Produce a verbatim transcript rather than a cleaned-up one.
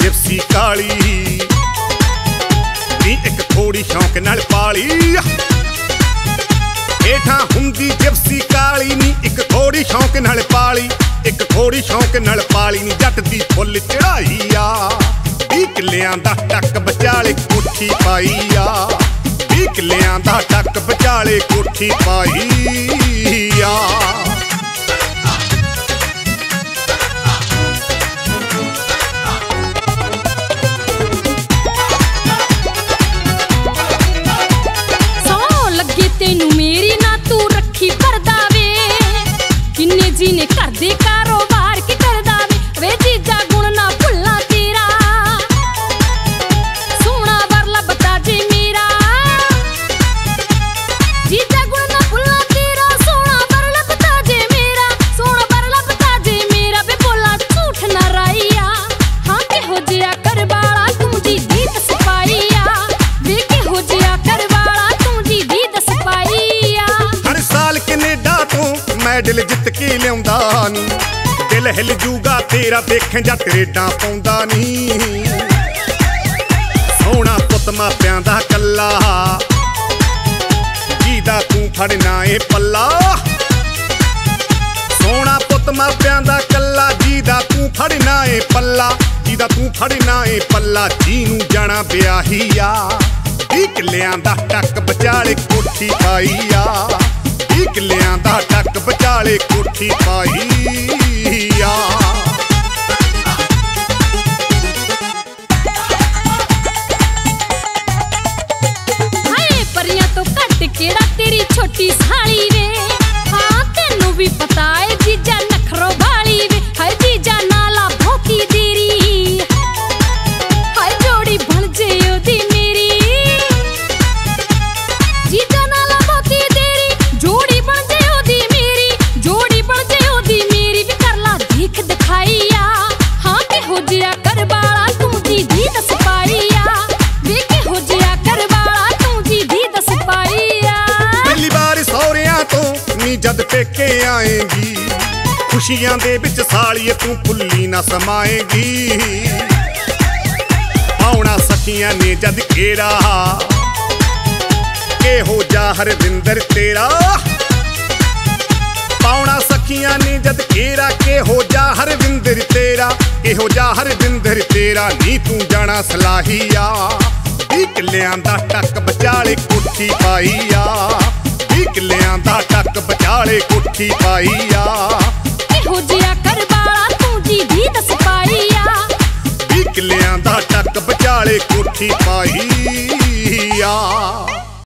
Gypsy काली नी एक थोड़ी शौक नाल पाली हेठा हुंदी जिप्सी काली नी एक थोड़ी शौक नाल पाली एक थोड़ी शौक नाल पाली नी जट दी फुल चढ़ाई आ किलियां दा टक बचाले कोठी पाई आ किलियां दा टक बचाले कोठी पाई आ। जीने कर दे कारोबार की कर दावे वे जीजा गुण ना भुला तेरा सोना वरला बता जे मेरा जीजा गुण ना भुला तेरा सोना वरला बता जे मेरा सोना वरला बता जे मेरा बे बोला झूठ ना राइया हाँ के हो जिया कर बाला तुम जी दी दस पाईया वे के हो जिया कर बाला तुम जी दी दस पाईया। हर साल कनेडा तू मैडल जित के लिया दिल हिल जूगा तेरा देखें जा रेडा पौंदा नी सोना पुत मापिया दा कला जीदा तू फड़ना है पला सोना पुत मापिया दा कला जीदा तू फड़ना है पला जीदा तू फड़ना है पला जी नू जाना ब्याही आ किलियां दा टक बचाले कोठी पाई आ किलियां दा टक बचाले कोठी पाई आ। हाय परियां तो घट केड़ा तेरी छोटी साली वे हां तेनू भी पता है जीजा नखरो भाली वे हाय जीजा नाला भोकी देरी हाय जोड़ी बन जे ओदी मेरी जीजा नाला भोकी जोड़ी बन जे ओदी मेरी जोड़ी बन जे ओदी मेरी भी करला देख दिखाईया हाँ के हो जिया कर बाला तुम जी दी दस पाईया वे के हो जिया कर बाला तुम जी दी दस पाईया। पहली बार सौरिया तो नी जद पेके आएगी खुशियां दे विच सालिए तू भुल्ली ना समाएगी आउणा सखियां ने जद घेरा के हो जा हरविंदर तेरा पाउणा सखियां ने जद घेरा के हो जा हरविंदर तेरा के हो जा हरविंदर तेरा नी तू जाना सलाहिया किलियां दा टक बचाले कोठी पाई आ किलियां दा टक बचाले कोठी पाई आ।